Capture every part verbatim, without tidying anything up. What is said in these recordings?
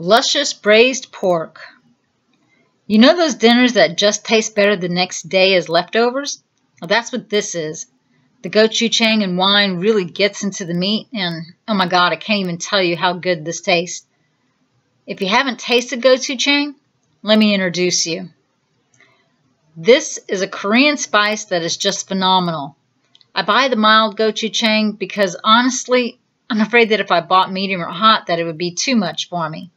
Luscious braised pork. You know those dinners that just taste better the next day as leftovers? Well, that's what this is. The gochujang and wine really gets into the meat, and oh my god, I can't even tell you how good this tastes. If you haven't tasted gochujang, let me introduce you. This is a Korean spice that is just phenomenal. I buy the mild gochujang because honestly, I'm afraid that if I bought medium or hot, that it would be too much for me.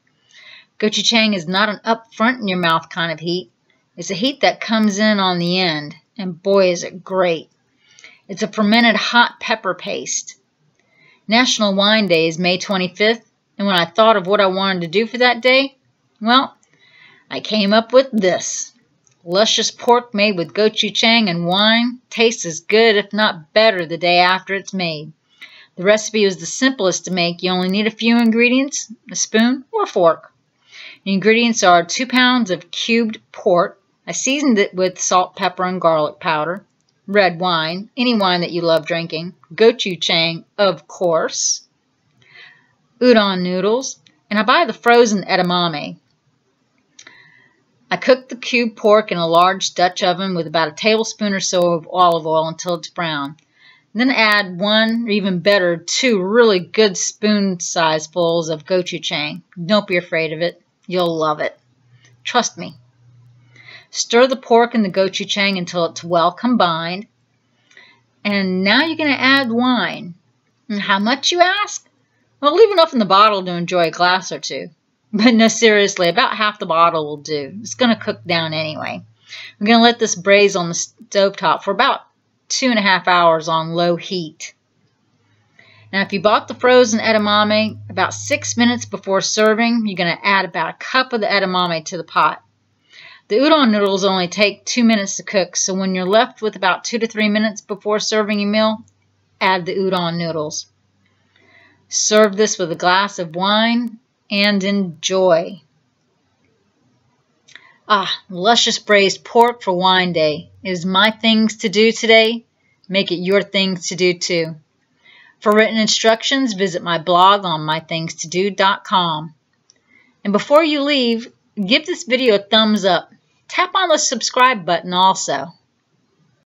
Gochujang is not an up front in your mouth kind of heat. It's a heat that comes in on the end, and boy is it great. It's a fermented hot pepper paste. National Wine Day is May twenty-fifth, and when I thought of what I wanted to do for that day, well, I came up with this. Luscious pork made with gochujang and wine tastes as good, if not better, the day after it's made. The recipe was the simplest to make. You only need a few ingredients, a spoon or a fork. The ingredients are two pounds of cubed pork. I seasoned it with salt, pepper, and garlic powder. Red wine, any wine that you love drinking. Gochujang, of course. Udon noodles. And I buy the frozen edamame. I cook the cubed pork in a large Dutch oven with about a tablespoon or so of olive oil until it's brown. And then add one, or even better, two really good spoon-sizefuls of gochujang. Don't be afraid of it. You'll love it. Trust me. Stir the pork and the gochujang until it's well combined. And now you're going to add wine. And how much, you ask? Well, leave enough in the bottle to enjoy a glass or two. But no, seriously, about half the bottle will do. It's going to cook down anyway. We're going to let this braise on the stovetop for about two and a half hours on low heat. Now, if you bought the frozen edamame, about six minutes before serving, you're going to add about a cup of the edamame to the pot. The udon noodles only take two minutes to cook, so when you're left with about two to three minutes before serving your meal, add the udon noodles. Serve this with a glass of wine and enjoy. Ah, luscious braised pork for wine day. It is my things to do today. Make it your things to do too. For written instructions, visit my blog on my things to do dot com. And before you leave, give this video a thumbs up. Tap on the subscribe button also.